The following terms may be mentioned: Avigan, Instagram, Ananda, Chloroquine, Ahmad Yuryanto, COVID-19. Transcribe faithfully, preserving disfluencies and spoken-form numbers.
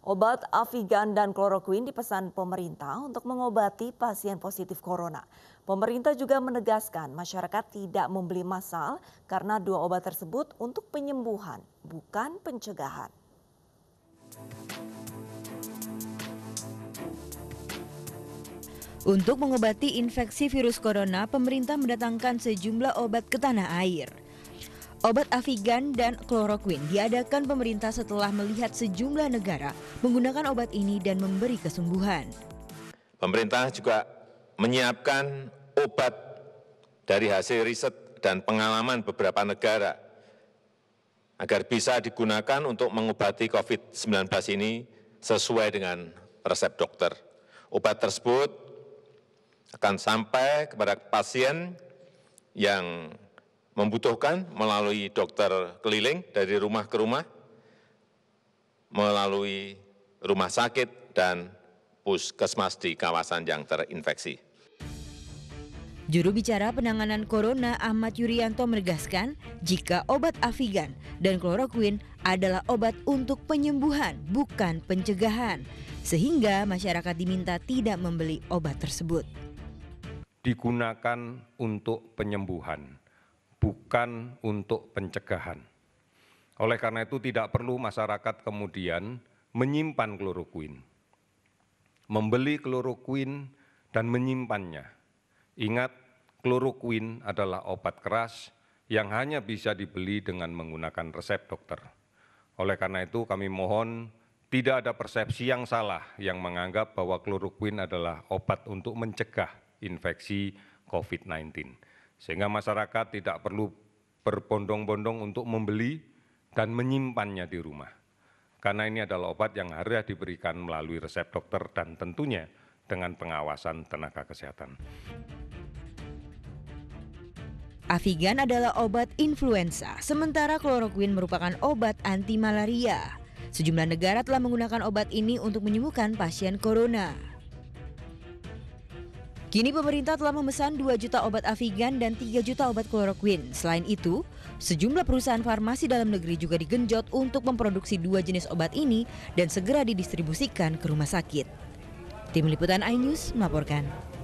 Obat Avigan dan Chloroquine dipesan pemerintah untuk mengobati pasien positif corona. Pemerintah juga menegaskan masyarakat tidak membeli massal karena dua obat tersebut untuk penyembuhan, bukan pencegahan. Untuk mengobati infeksi virus corona, pemerintah mendatangkan sejumlah obat ke tanah air. Obat Avigan dan Chloroquine diadakan pemerintah setelah melihat sejumlah negara menggunakan obat ini dan memberi kesembuhan. Pemerintah juga menyiapkan obat dari hasil riset dan pengalaman beberapa negara agar bisa digunakan untuk mengobati COVID sembilan belas ini sesuai dengan resep dokter. Obat tersebut akan sampai kepada pasien yang membutuhkan melalui dokter keliling dari rumah ke rumah, melalui rumah sakit dan puskesmas di kawasan yang terinfeksi. Juru bicara penanganan corona Ahmad Yuryanto menegaskan jika obat Avigan dan Chloroquine adalah obat untuk penyembuhan bukan pencegahan, sehingga masyarakat diminta tidak membeli obat tersebut. Digunakan untuk penyembuhan, bukan untuk pencegahan. Oleh karena itu tidak perlu masyarakat kemudian menyimpan Chloroquine, membeli Chloroquine dan menyimpannya. Ingat, Chloroquine adalah obat keras yang hanya bisa dibeli dengan menggunakan resep dokter. Oleh karena itu kami mohon tidak ada persepsi yang salah yang menganggap bahwa Chloroquine adalah obat untuk mencegah infeksi COVID sembilan belas. Sehingga masyarakat tidak perlu berbondong-bondong untuk membeli dan menyimpannya di rumah. Karena ini adalah obat yang harus diberikan melalui resep dokter dan tentunya dengan pengawasan tenaga kesehatan. Avigan adalah obat influenza, sementara Chloroquine merupakan obat anti malaria. Sejumlah negara telah menggunakan obat ini untuk menyembuhkan pasien corona. Kini pemerintah telah memesan dua juta obat Avigan dan tiga juta obat Chloroquine. Selain itu, sejumlah perusahaan farmasi dalam negeri juga digenjot untuk memproduksi dua jenis obat ini dan segera didistribusikan ke rumah sakit. Tim Liputan iNews melaporkan.